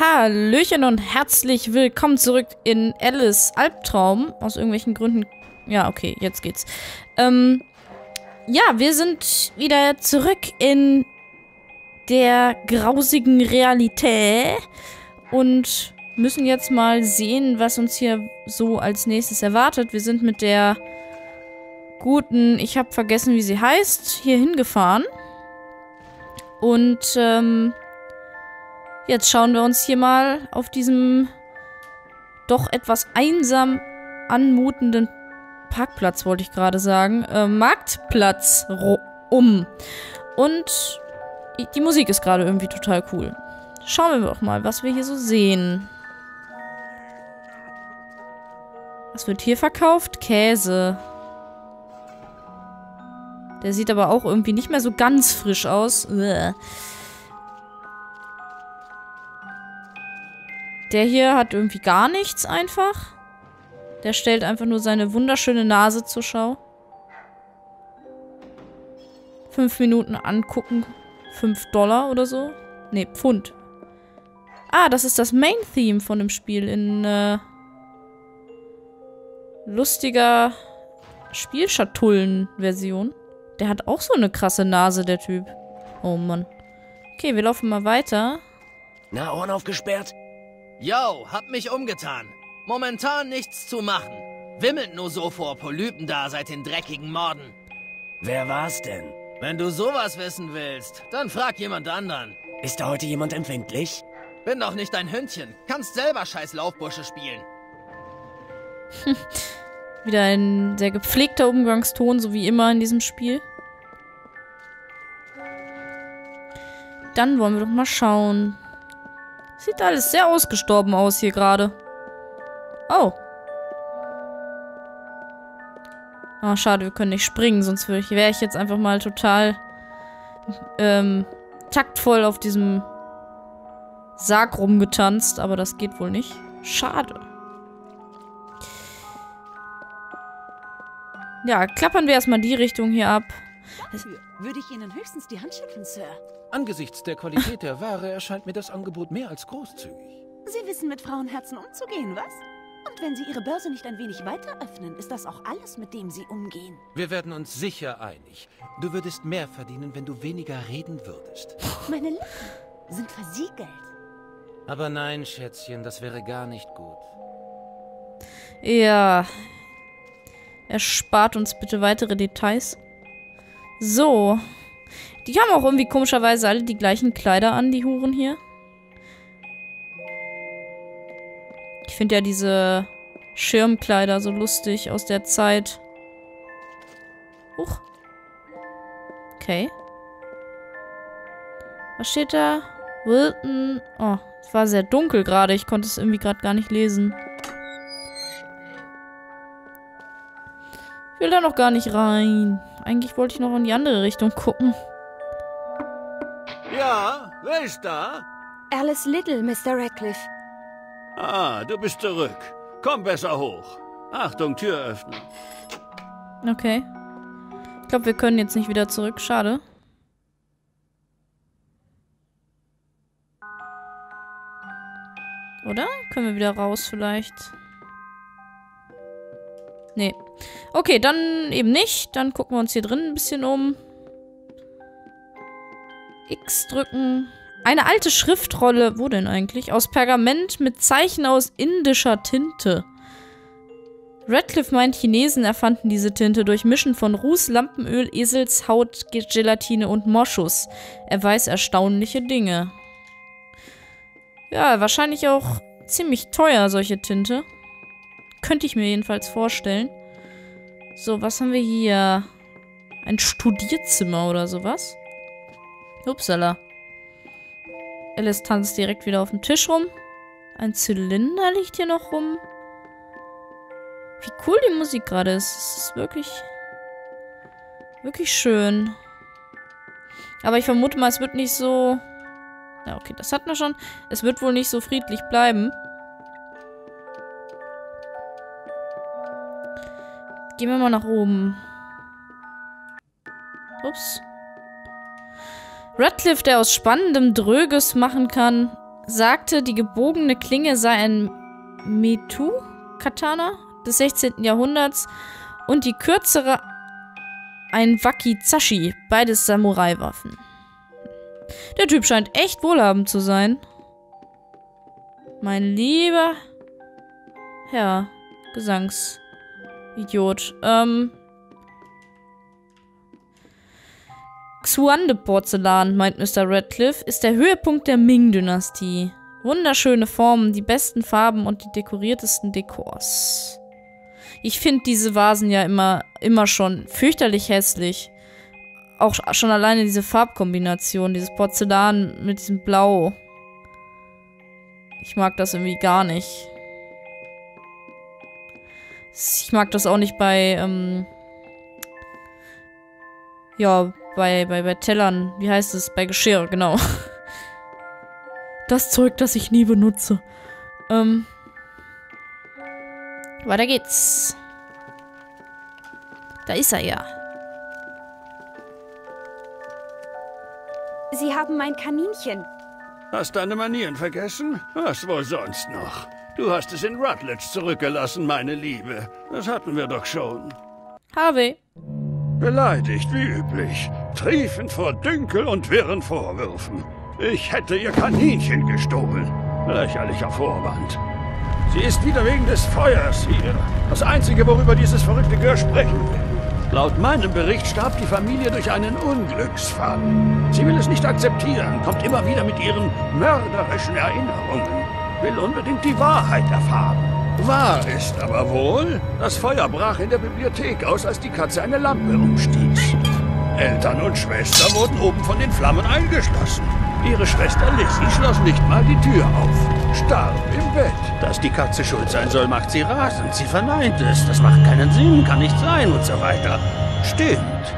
Hallöchen und herzlich willkommen zurück in Alice's Albtraum. Aus irgendwelchen Gründen... Ja, okay, jetzt geht's. Ja, wir sind wieder zurück in der grausigen Realität und müssen jetzt mal sehen, was uns hier so als nächstes erwartet. Wir sind mit der guten, ich habe vergessen, wie sie heißt, hier hingefahren. Und, jetzt schauen wir uns hier mal auf diesem doch etwas einsam anmutenden Parkplatz, wollte ich gerade sagen, Marktplatz um. Und die Musik ist gerade irgendwie total cool. Schauen wir doch mal, was wir hier so sehen. Was wird hier verkauft? Käse. Der sieht aber auch irgendwie nicht mehr so ganz frisch aus. Uah. Der hier hat irgendwie gar nichts einfach. Der stellt einfach nur seine wunderschöne Nase zur Schau. 5 Minuten angucken. 5 Dollar oder so. Ne, Pfund. Ah, das ist das Main-Theme von dem Spiel in lustiger Spielschatullen-Version. Der hat auch so eine krasse Nase, der Typ. Oh Mann. Okay, wir laufen mal weiter. Na, Ohren aufgesperrt? Yo, hab mich umgetan. Momentan nichts zu machen. Wimmelt nur so vor Polypen da seit den dreckigen Morden. Wer war's denn? Wenn du sowas wissen willst, dann frag jemand anderen. Ist da heute jemand empfindlich? Bin doch nicht dein Hündchen. Kannst selber scheiß Laufbursche spielen. Wieder ein sehr gepflegter Umgangston, so wie immer in diesem Spiel. Dann wollen wir doch mal schauen. Sieht alles sehr ausgestorben aus hier gerade. Oh. Ah, schade, wir können nicht springen, sonst wäre ich jetzt einfach mal total taktvoll auf diesem Sarg rumgetanzt, aber das geht wohl nicht. Schade. Ja, klappern wir erstmal die Richtung hier ab. Dafür würde ich Ihnen höchstens die Hand schütteln, Sir. Angesichts der Qualität der Ware erscheint mir das Angebot mehr als großzügig. Sie wissen, mit Frauenherzen umzugehen, was? Und wenn Sie Ihre Börse nicht ein wenig weiter öffnen, ist das auch alles, mit dem Sie umgehen. Wir werden uns sicher einig. Du würdest mehr verdienen, wenn du weniger reden würdest. Meine Lippen sind versiegelt. Aber nein, Schätzchen, das wäre gar nicht gut. Ja. Erspart uns bitte weitere Details. So. Die haben auch irgendwie komischerweise alle die gleichen Kleider an, die Huren hier. Ich finde ja diese Schirmkleider so lustig aus der Zeit. Huch. Okay. Was steht da? Wilton. Oh, es war sehr dunkel gerade. Ich konnte es irgendwie gerade gar nicht lesen. Ich will da noch gar nicht rein. Eigentlich wollte ich noch in die andere Richtung gucken. Ja, wer ist da? Alice Little, Mr. Radcliffe. Ah, du bist zurück. Komm besser hoch. Achtung, Tür öffnen. Okay. Ich glaube, wir können jetzt nicht wieder zurück. Schade. Oder? Können wir wieder raus vielleicht? Nee. Okay, dann eben nicht. Dann gucken wir uns hier drin ein bisschen um. X drücken. Eine alte Schriftrolle. Wo denn eigentlich? Aus Pergament mit Zeichen aus indischer Tinte. Radcliffe meint, Chinesen erfanden diese Tinte durch Mischen von Ruß, Lampenöl, Eselshaut, Gelatine und Moschus. Er weiß erstaunliche Dinge. Ja, wahrscheinlich auch ziemlich teuer, solche Tinte. Könnte ich mir jedenfalls vorstellen. So, was haben wir hier? Ein Studierzimmer oder sowas? Upsala. Alice tanzt direkt wieder auf dem Tisch rum. Ein Zylinder liegt hier noch rum. Wie cool die Musik gerade ist. Es ist wirklich... wirklich schön. Aber ich vermute mal, es wird nicht so... Ja, okay, das hatten wir schon. Es wird wohl nicht so friedlich bleiben. Gehen wir mal nach oben. Ups. Radcliffe, der aus Spannendem Dröges machen kann, sagte, die gebogene Klinge sei ein Metu-Katana des 16. Jahrhunderts und die kürzere ein Waki-Zashi, beides Samurai-Waffen. Der Typ scheint echt wohlhabend zu sein. Mein lieber Herr Gesangsidiot. Xuande-Porzellan, meint Mr. Radcliffe, ist der Höhepunkt der Ming-Dynastie. Wunderschöne Formen, die besten Farben und die dekoriertesten Dekors. Ich finde diese Vasen ja immer schon fürchterlich hässlich. Auch schon alleine diese Farbkombination, dieses Porzellan mit diesem Blau. Ich mag das irgendwie gar nicht. Ich mag das auch nicht bei, bei Tellern. Wie heißt es? Bei Geschirr, genau. Das Zeug, das ich nie benutze. Weiter geht's. Da ist er ja. Sie haben mein Kaninchen. Hast deine Manieren vergessen? Was wohl sonst noch? Du hast es in Rutledge zurückgelassen, meine Liebe. Das hatten wir doch schon. Harvey. Beleidigt, wie üblich. Triefend vor Dünkel und wirren Vorwürfen. Ich hätte ihr Kaninchen gestohlen. Lächerlicher Vorwand. Sie ist wieder wegen des Feuers hier. Das Einzige, worüber dieses verrückte Gör sprechen will. Laut meinem Bericht starb die Familie durch einen Unglücksfall. Sie will es nicht akzeptieren, kommt immer wieder mit ihren mörderischen Erinnerungen. Will unbedingt die Wahrheit erfahren. Wahr ist aber wohl, das Feuer brach in der Bibliothek aus, als die Katze eine Lampe umstieß. Eltern und Schwester wurden oben von den Flammen eingeschlossen. Ihre Schwester Lizzie schloss nicht mal die Tür auf. Starb im Bett. Dass die Katze schuld sein soll, macht sie rasend. Sie verneint es. Das macht keinen Sinn, kann nicht sein und so weiter. Stimmt.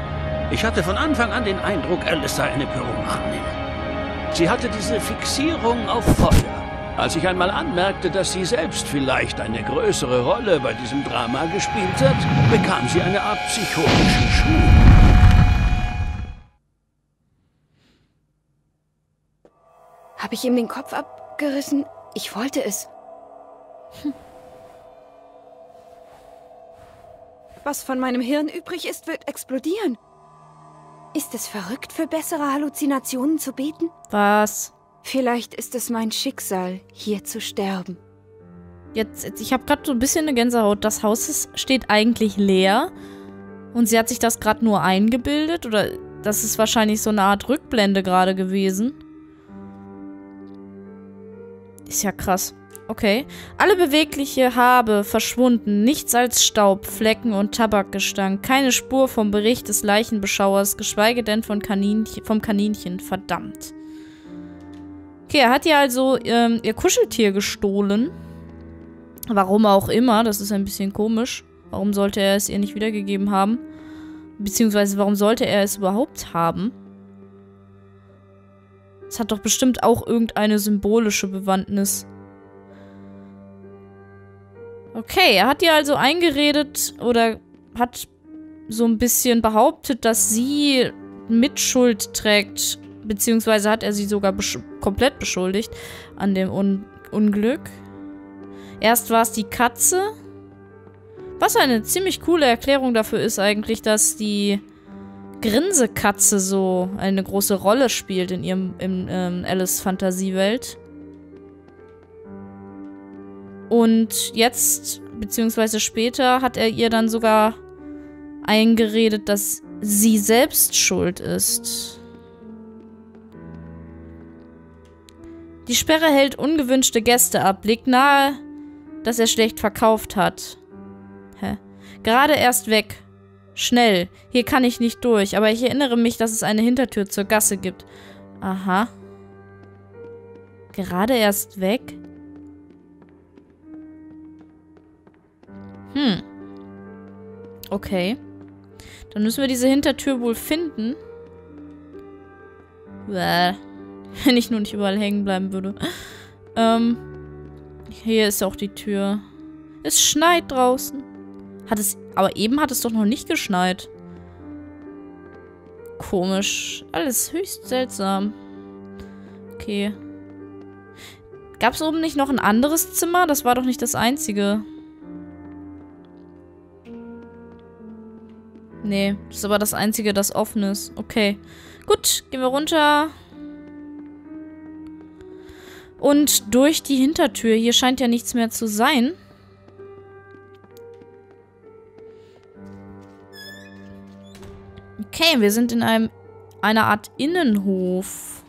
Ich hatte von Anfang an den Eindruck, Alice sei eine Pyromanin. Sie hatte diese Fixierung auf Feuer. Als ich einmal anmerkte, dass sie selbst vielleicht eine größere Rolle bei diesem Drama gespielt hat, bekam sie eine Art psychotischen Schub. Habe ich ihm den Kopf abgerissen? Ich wollte es. Was von meinem Hirn übrig ist, wird explodieren. Ist es verrückt, für bessere Halluzinationen zu beten? Was? Vielleicht ist es mein Schicksal, hier zu sterben. Jetzt ich habe gerade so ein bisschen eine Gänsehaut. Das Haus steht eigentlich leer. Und sie hat sich das gerade nur eingebildet. Oder das ist wahrscheinlich so eine Art Rückblende gerade gewesen. Ist ja krass. Okay. Alle bewegliche Habe verschwunden. Nichts als Staub, Flecken und Tabakgestank. Keine Spur vom Bericht des Leichenbeschauers, geschweige denn vom Kaninchen. Verdammt. Okay, er hat ja also ihr Kuscheltier gestohlen. Warum auch immer, das ist ein bisschen komisch. Warum sollte er es ihr nicht wiedergegeben haben? Beziehungsweise, warum sollte er es überhaupt haben? Es hat doch bestimmt auch irgendeine symbolische Bewandtnis. Okay, er hat ihr also eingeredet oder hat so ein bisschen behauptet, dass sie Mitschuld trägt. Beziehungsweise hat er sie sogar komplett beschuldigt an dem Unglück. Erst war es die Katze. Was eine ziemlich coole Erklärung dafür ist eigentlich, dass die Grinsekatze so eine große Rolle spielt in Alice Fantasiewelt. Und jetzt, beziehungsweise später, hat er ihr dann sogar eingeredet, dass sie selbst schuld ist. Die Sperre hält ungewünschte Gäste ab. Liegt nahe, dass er schlecht verkauft hat. Hä? Gerade erst weg. Schnell. Hier kann ich nicht durch. Aber ich erinnere mich, dass es eine Hintertür zur Gasse gibt. Aha. Gerade erst weg? Hm. Okay. Dann müssen wir diese Hintertür wohl finden. Bäh. Wenn ich nur nicht überall hängen bleiben würde. Hier ist auch die Tür. Es schneit draußen. Aber eben hat es doch noch nicht geschneit. Komisch. Alles höchst seltsam. Okay. Gab es oben nicht noch ein anderes Zimmer? Das war doch nicht das einzige. Nee, das ist aber das einzige, das offen ist. Okay. Gut, gehen wir runter. Und durch die Hintertür. Hier scheint ja nichts mehr zu sein. Okay, wir sind in einer Art Innenhof.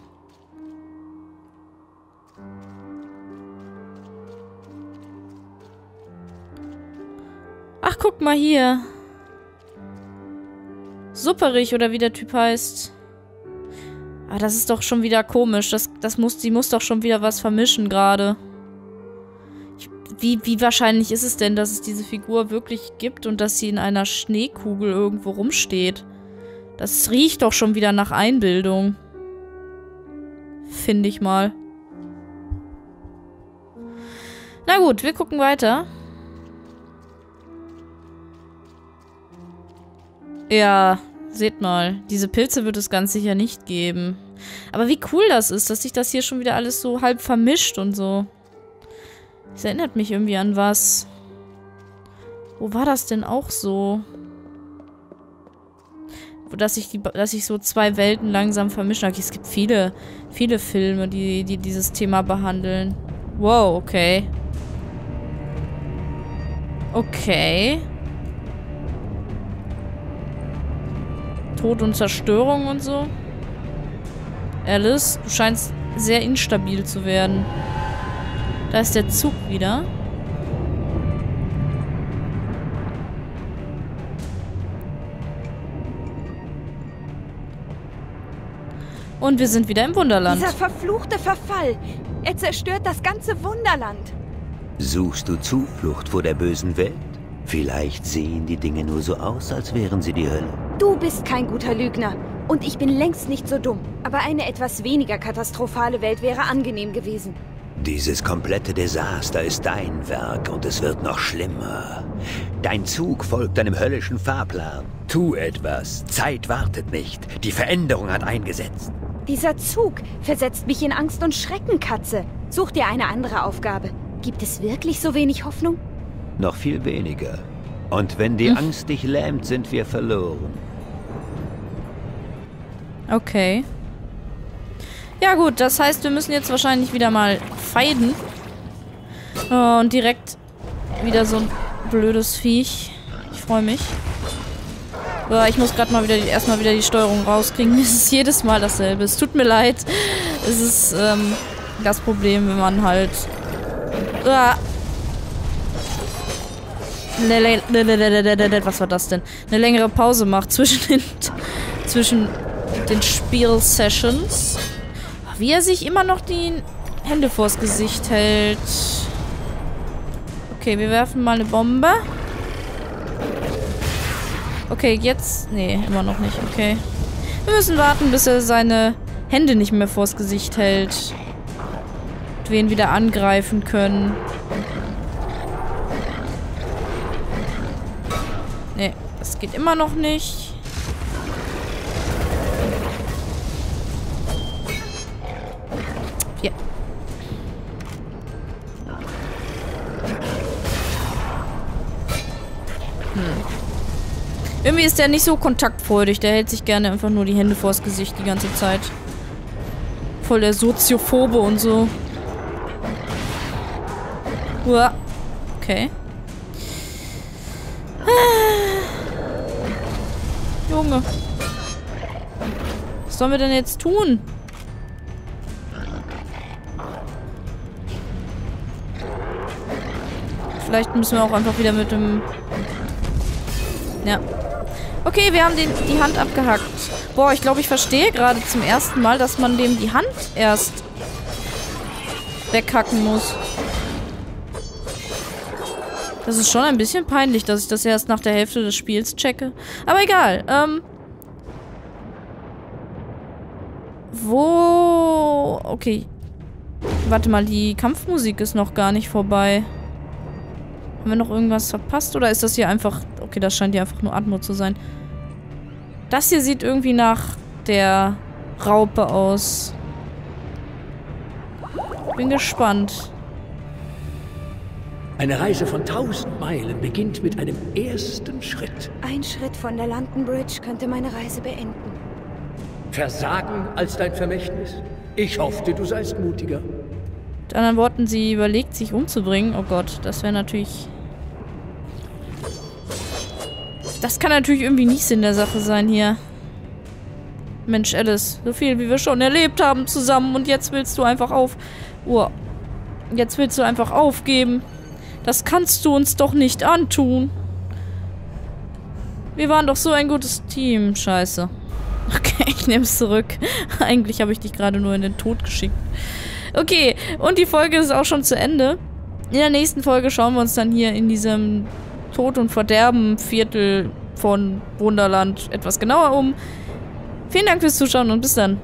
Ach, guck mal hier. Supperich oder wie der Typ heißt. Ah, das ist doch schon wieder komisch. Die muss doch schon wieder was vermischen gerade. Wie wahrscheinlich ist es denn, dass es diese Figur wirklich gibt und dass sie in einer Schneekugel irgendwo rumsteht? Das riecht doch schon wieder nach Einbildung. Finde ich mal. Na gut, wir gucken weiter. Ja, seht mal. Diese Pilze wird es ganz sicher nicht geben. Aber wie cool das ist, dass sich das hier schon wieder alles so halb vermischt und so. Das erinnert mich irgendwie an was. Wo war das denn auch so? Dass sich so zwei Welten langsam vermischen. Okay, es gibt viele Filme, die dieses Thema behandeln. Wow, okay. Okay. Tod und Zerstörung und so. Alice, du scheinst sehr instabil zu werden. Da ist der Zug wieder. Und wir sind wieder im Wunderland. Dieser verfluchte Verfall. Er zerstört das ganze Wunderland. Suchst du Zuflucht vor der bösen Welt? Vielleicht sehen die Dinge nur so aus, als wären sie die Hölle. Du bist kein guter Lügner. Und ich bin längst nicht so dumm. Aber eine etwas weniger katastrophale Welt wäre angenehm gewesen. Dieses komplette Desaster ist dein Werk und es wird noch schlimmer. Dein Zug folgt deinem höllischen Fahrplan. Tu etwas. Zeit wartet nicht. Die Veränderung hat eingesetzt. Dieser Zug versetzt mich in Angst und Schrecken, Katze. Such dir eine andere Aufgabe. Gibt es wirklich so wenig Hoffnung? Noch viel weniger. Und wenn die Angst dich lähmt, sind wir verloren. Okay. Ja gut, das heißt, wir müssen jetzt wahrscheinlich wieder mal feiden. Und direkt wieder so ein blödes Viech. Ich freue mich. Ich muss gerade mal wieder erstmal die Steuerung rauskriegen. Es ist jedes Mal dasselbe. Es tut mir leid. Es ist das Problem, wenn man halt... Was war das denn? Eine längere Pause macht zwischen den Spielsessions. Wie er sich immer noch die Hände vors Gesicht hält. Okay, wir werfen mal eine Bombe. Okay, jetzt... Nee, immer noch nicht. Okay. Wir müssen warten, bis er seine Hände nicht mehr vors Gesicht hält. Und wir ihn wieder angreifen können. Nee, das geht immer noch nicht. Irgendwie ist der nicht so kontaktfreudig. Der hält sich gerne einfach nur die Hände vors Gesicht die ganze Zeit. Voll der Soziophobe und so. Uah. Okay. Ah. Junge. Was sollen wir denn jetzt tun? Vielleicht müssen wir auch einfach wieder mit dem... Ja. Okay, wir haben die Hand abgehackt. Boah, ich glaube, ich verstehe gerade zum ersten Mal, dass man dem die Hand erst weghacken muss. Das ist schon ein bisschen peinlich, dass ich das erst nach der Hälfte des Spiels checke. Aber egal. Wo... Okay. Warte mal, die Kampfmusik ist noch gar nicht vorbei. Haben wir noch irgendwas verpasst? Oder ist das hier einfach... Okay, das scheint hier einfach nur Atmo zu sein. Das hier sieht irgendwie nach der Raupe aus. Bin gespannt. Eine Reise von 1000 Meilen beginnt mit einem ersten Schritt. Ein Schritt von der London Bridge könnte meine Reise beenden. Versagen als dein Vermächtnis? Ich hoffte, du seist mutiger. Mit anderen Worten, sie überlegt, sich umzubringen. Oh Gott, das wäre natürlich... Das kann natürlich irgendwie nicht Sinn der Sache sein hier. Mensch, Alice, so viel, wie wir schon erlebt haben zusammen und jetzt willst du einfach aufgeben. Das kannst du uns doch nicht antun. Wir waren doch so ein gutes Team. Scheiße. Okay, ich nehme es zurück. Eigentlich habe ich dich gerade nur in den Tod geschickt. Okay, und die Folge ist auch schon zu Ende. In der nächsten Folge schauen wir uns dann hier in diesem Tod- und Verderben-Viertel von Wunderland etwas genauer um. Vielen Dank fürs Zuschauen und bis dann.